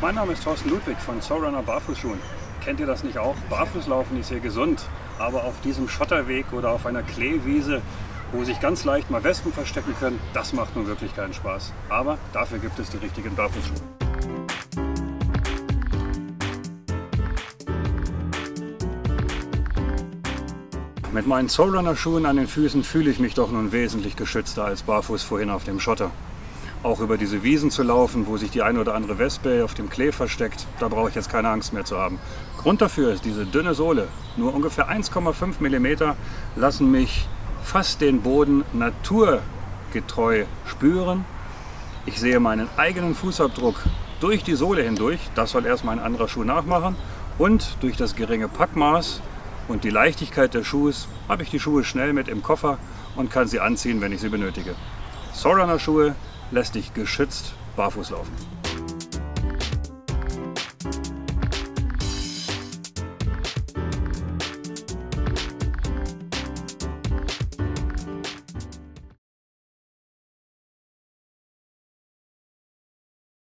Mein Name ist Thorsten Ludwig von Sole Runner Barfußschuhen. Kennt ihr das nicht auch? Barfußlaufen ist hier gesund, aber auf diesem Schotterweg oder auf einer Kleewiese, wo sich ganz leicht mal Wespen verstecken können, das macht nun wirklich keinen Spaß. Aber dafür gibt es die richtigen Barfußschuhe. Mit meinen Sole Runner Schuhen an den Füßen fühle ich mich doch nun wesentlich geschützter als barfuß vorhin auf dem Schotter. Auch über diese Wiesen zu laufen, wo sich die eine oder andere Wespe auf dem Klee versteckt, da brauche ich jetzt keine Angst mehr zu haben. Grund dafür ist diese dünne Sohle. Nur ungefähr 1,5 mm lassen mich fast den Boden naturgetreu spüren. Ich sehe meinen eigenen Fußabdruck durch die Sohle hindurch. Das soll erstmal ein anderer Schuh nachmachen. Und durch das geringe Packmaß und die Leichtigkeit des Schuhs habe ich die Schuhe schnell mit im Koffer und kann sie anziehen, wenn ich sie benötige. Sole Runner Schuhe lässt dich geschützt barfuß laufen.